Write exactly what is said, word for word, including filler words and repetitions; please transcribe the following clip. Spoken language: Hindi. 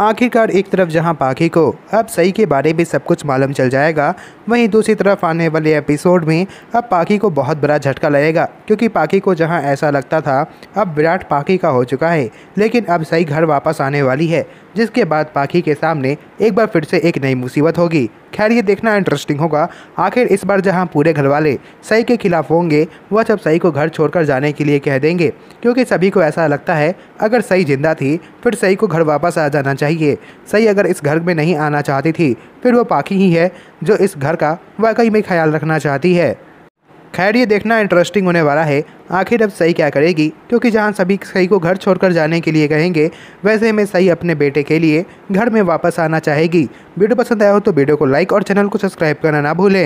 आखिरकार एक तरफ जहां पाखी को अब सई के बारे में सब कुछ मालूम चल जाएगा, वहीं दूसरी तरफ आने वाले एपिसोड में अब पाखी को बहुत बड़ा झटका लगेगा, क्योंकि पाखी को जहां ऐसा लगता था अब विराट पाखी का हो चुका है, लेकिन अब सई घर वापस आने वाली है, जिसके बाद पाखी के सामने एक बार फिर से एक नई मुसीबत होगी। खैर ये देखना इंटरेस्टिंग होगा, आखिर इस बार जहां पूरे घर वाले सई के खिलाफ होंगे वह जब सई को घर छोड़कर जाने के लिए कह देंगे, क्योंकि सभी को ऐसा लगता है अगर सई जिंदा थी फिर सई को घर वापस आ जाना चाहिए। सई अगर इस घर में नहीं आना चाहती थी फिर वो पाखी ही है जो इस घर का वाकई में ख्याल रखना चाहती है। खैर ये देखना इंटरेस्टिंग होने वाला है, आखिर अब सई क्या करेगी, क्योंकि जहां सभी सई को घर छोड़कर जाने के लिए कहेंगे वैसे में सई अपने बेटे के लिए घर में वापस आना चाहेगी। वीडियो पसंद आया हो तो वीडियो को लाइक और चैनल को सब्सक्राइब करना ना भूलें।